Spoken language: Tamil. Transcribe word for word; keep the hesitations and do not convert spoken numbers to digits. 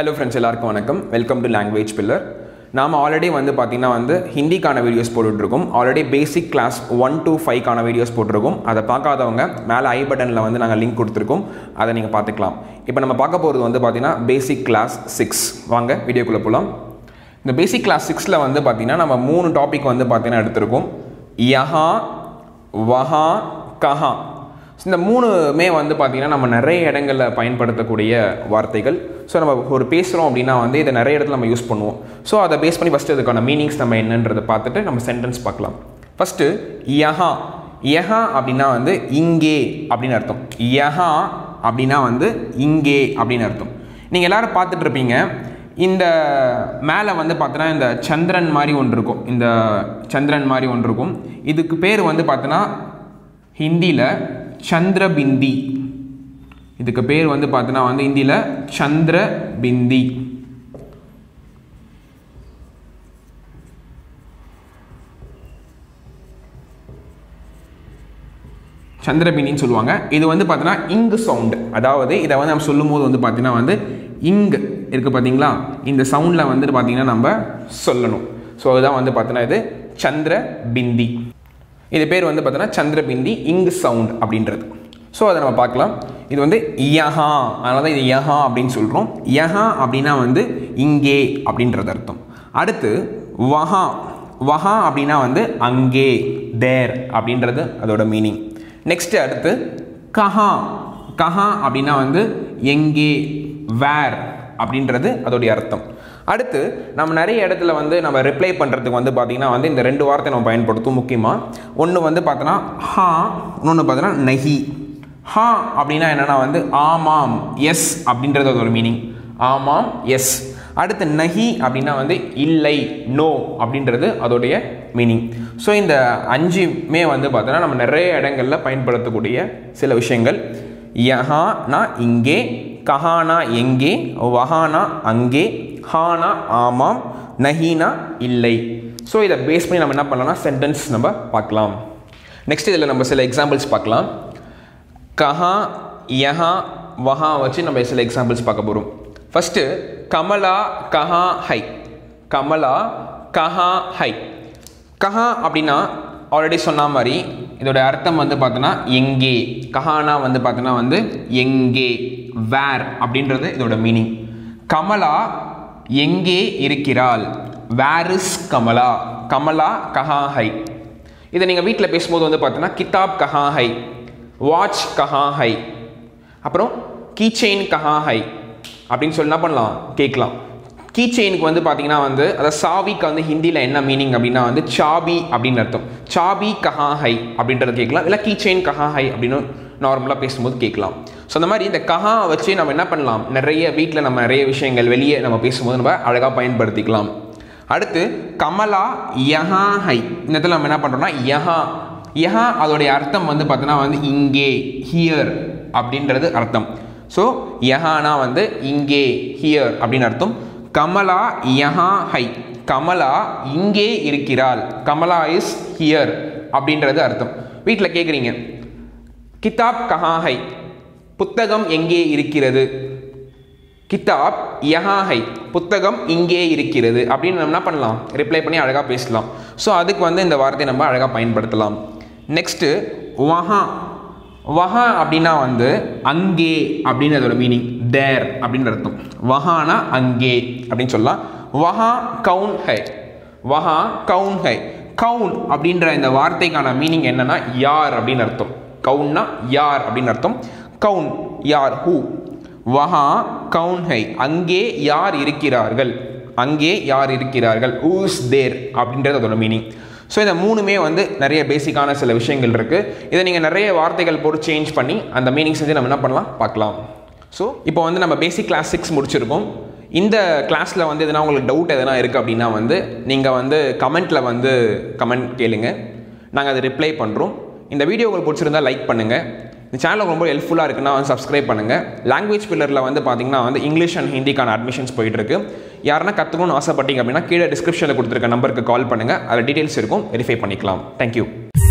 Hello friends, welcome to Language Pillar. We have already seen Hindi videos. Already basic class one to five videos. I button link to basic class six. Video the basic class six la vandu pathina nama three topic vandu pathina eduthirkom yaha vaha kaha so inda three me vandu pathina nama nariya edangala payanpaduthakuriya vaarthaigal so nama oru pesrom appadina vandu idu nariya edathla nama use pannuvom so adha base panni first adukana meanings nama enna endradha paathittu nama sentence paakalam first yaha yaha appadina vandu inge appdin artham yaha appadina vandu inge appdin artham neenga ellarum paathitirupinga இந்த மேல வந்து பார்த்தனா இந்த சந்திரன் மாதிரி ஒன்று இருக்கும் இந்த சந்திரன் மாதிரி ஒன்று இருக்கும் இதுக்கு பேர் வந்து பார்த்தனா ஹிந்தில சந்திரபிந்தி இதுக்கு பேர் வந்து பார்த்தனா வந்து ஹிந்தில சந்திரபிந்தி சந்திரபிந்தின்னு சொல்வாங்க இது வந்து பார்த்தனா இங் சவுண்ட் அதாவது இத வந்து நாம சொல்லும்போது வந்து பார்த்தனா வந்து இங் இருக்கு பாத்தீங்களா இந்த சவுண்ட்ல வந்து பாத்தீங்கன்னா நம்ம சொல்லணும் சோ இத வந்து பாத்தனா இது சந்திரபிந்தி இது பேர் வந்து பாத்தனா சந்திரபிந்தி இங் சவுண்ட் அப்படின்றது சோ அத நம்ம பார்க்கலாம் இது வந்து யஹா அதனால இது யஹா அப்படினு சொல்றோம் யஹா அப்படினா வந்து இங்கே அப்படின்றது அர்த்தம் அடுத்து வஹா வஹா அப்படினா வந்து அங்கே there அப்படின்றது அதோட மீனிங் next அடுத்து கஹா கஹா அப்படினா வந்து எங்கே where அப்படின்றது அதோட அர்த்தம் அடுத்து நாம நிறைய இடத்துல வந்து நம்ம ரிப்ளை பண்றதுக்கு வந்து பாத்தீங்கன்னா வந்து இந்த ரெண்டு வார்த்தை நம்ம பயன்படுத்துவோம் முக்கியமா ஒன்னு வந்து பார்த்தனா ஹா இன்னொன்னு பார்த்தனா நஹி ஹா அப்படினா என்னன்னா வந்து ஆமாம் எஸ் அப்படின்றது அதோட மீனிங் ஆமாம் எஸ் அடுத்து நஹி அப்படினா வந்து இல்லை நோ அப்படின்றது அதோட மீனிங் சோ இந்த அஞ்சு மே வந்து பார்த்தனா நம்ம நிறைய இடங்கள்ல பயன்படுத்தக்கூடிய சில விஷயங்கள் யஹா நா இங்கே கஹானா எங்கே வஹானா அங்கே ஹானா ஆமாம் நஹீனா இல்லை சோ இத பேஸ் பண்ணி நாம என்ன பண்ணலாம்னா சென்டென்ஸ் நம்ம பார்க்கலாம் நெக்ஸ்ட் இதல நம்ம சில எக்ஸாம்பிள்ஸ் பார்க்கலாம் கஹா யஹா வஹா வச்சு நம்ம சில எக்ஸாம்பிள்ஸ் பார்க்க போறோம் ஃபர்ஸ்ட் கமலா கஹா ஹை கமலா கஹா ஹை கஹா அப்படினா ஆல்ரெடி சொன்ன மாதிரி இதோட அர்த்தம் வந்து பார்த்தனா எங்கே கஹானா வந்து பார்த்தனா வந்து எங்கே where அப்படின்றது இதோட மீனிங் கமலா எங்கே இருக்கிறாள் where is Kamala Kamala Kanha high இத நீங்க வீட்ல பேசும்போது வந்து பார்த்தனா கிதாப் கஹா ஹை வாட்ச் கஹா ஹை அப்புறம் கீ செயின் கஹா ஹை அப்படினு சொல்லலாம் பண்ணலாம் கேக்கலாம் கீ செயினுக்கு வந்து பாத்தீங்கன்னா வந்து அத சாவிக்கு வந்து ஹிந்தில என்ன மீனிங் அப்படினா வந்து சாபி அப்படின அர்த்தம் சாபி கஹா ஹை அப்படின்றது கேக்கலாம் இல்ல கீ செயின் கஹா ஹை அப்படினு நார்மலா பேசும்போது கேக்கலாம் சோ அந்த மாதிரி இந்த கஹா வச்சு நாம என்ன பண்ணலாம் நிறைய வீட்ல நம்ம நிறைய விஷயங்கள் வெளிய நம்ம பேசும்போது நம்ம அழகா பயன்படுத்திக்கலாம் அடுத்து கமலா யஹா ஹை இதெல்லாம் நாம என்ன பண்றோம்னா யஹா யஹா அதோட அர்த்தம் வந்து பார்த்தனா வந்து இங்கே ஹியர் அப்படின்றது அர்த்தம் சோ யஹானா வந்து இங்கே ஹியர் அப்படின அர்த்தம் கமலா யஹா ஹை கமலா இங்கே இருக்கிறாள் கமலா இஸ் ஹியர் அப்படின்றது அர்த்தம் வீட்ல கேக்குறீங்க கிதாப் கஹா ஹை புத்தகம் எங்கே இருக்கிறது கிதாப் யஹா ஹை புத்தகம் இங்கே இருக்கிறது அப்படி நம்ம என்ன பண்ணலாம் ரிப்ளை பண்ணி அழகா பேசலாம் சோ அதுக்கு வந்து இந்த வார்த்தை நம்ம அழகா பயன்படுத்தலாம் நெக்ஸ்ட் வஹா வஹா அப்படினா வந்து அங்கே அப்படினதோட மீனிங் there அப்படின அர்த்தம் வஹானா அங்கே அப்படினு சொல்லலாம் வஹா கவுன் ஹை வஹா கவுன் ஹை கவுன் அப்படிங்கற இந்த வார்த்தைக்கான மீனிங் என்னன்னா யார் அப்படின அர்த்தம் கவுன்னா யார் அப்படின அர்த்தம் கவுன் யார் who வஹா கவுன் ஹை அங்கே யார் இருக்கிறார்கள் அங்கே யார் இருக்கிறார்கள் who is there அப்படிங்கறது அதோட மீனிங் சோ இந்த மூணுமே வந்து நிறைய பேசிக்கான சில விஷயங்கள் இருக்கு இத நீங்க நிறைய வார்த்தைகள் போட்டு சேஞ்ச் பண்ணி அந்த மீனிங்ஸ் வந்து நம்ம என்ன பண்ணலாம் பார்க்கலாம் சோ இப்போ வந்து நம்ம பேசிக் கிளாஸ் six முடிச்சிருக்கோம் இந்த கிளாஸ்ல வந்து எதனா உங்களுக்கு டவுட் எதனா இருக்கு அப்படினா வந்து நீங்க வந்து கமெண்ட்ல வந்து கமெண்ட் கேளுங்க நாங்க அத ரிப்ளை பண்றோம் இந்த வீடியோ உங்களுக்கு பிடிச்சிருந்தா லைக் பண்ணுங்க இந்த சேனல் ரொம்ப ஹெல்ப்ஃபுல்லா இருக்குனா Subscribe பண்ணுங்க language pillarல வந்து பாத்தீங்கன்னா வந்து இங்கிலீஷ் and ஹிந்திக்கான அட்மிஷன்ஸ் போயிட்டு இருக்கு யாரனா கத்துக்கணும் ஆசைப்பட்டீங்க அப்படினா கீழ டிஸ்கிரிப்ஷன்ல கொடுத்திருக்க நம்பருக்கு கால் பண்ணுங்க அதுல டீடைல்ஸ் இருக்கும் வெரிஃபை பண்ணிக்கலாம் Thank you